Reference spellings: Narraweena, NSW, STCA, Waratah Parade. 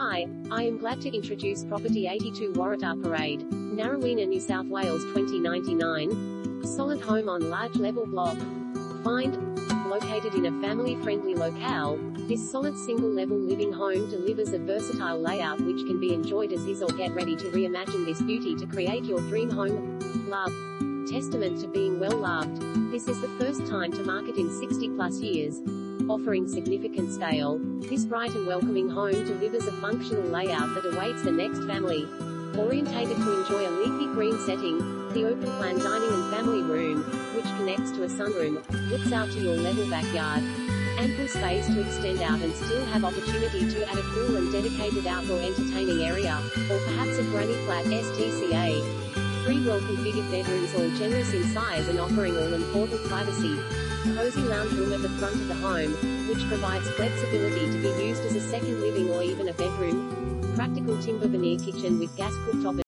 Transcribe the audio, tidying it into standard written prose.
I am glad to introduce Property 82 Waratah Parade, Narraweena, New South Wales 2099. Solid home on large level block. Find. Located in a family-friendly locale, this solid single-level living home delivers a versatile layout which can be enjoyed as is or get ready to reimagine this beauty to create your dream home. Love. Testament to being well-loved. This is the first time to market in 60-plus years. Offering significant scale, this bright and welcoming home delivers a functional layout that awaits the next family. Orientated to enjoy a leafy green setting, the open-plan dining and family room, which connects to a sunroom, looks out to your level backyard. Ample space to extend out and still have opportunity to add a pool and dedicated outdoor entertaining area, or perhaps a granny flat STCA. Three well-configured bedrooms, all generous in size and offering all-important privacy. Cozy lounge room at the front of the home, which provides flexibility to be used as a second living or even a bedroom. Practical timber veneer kitchen with gas cooktop.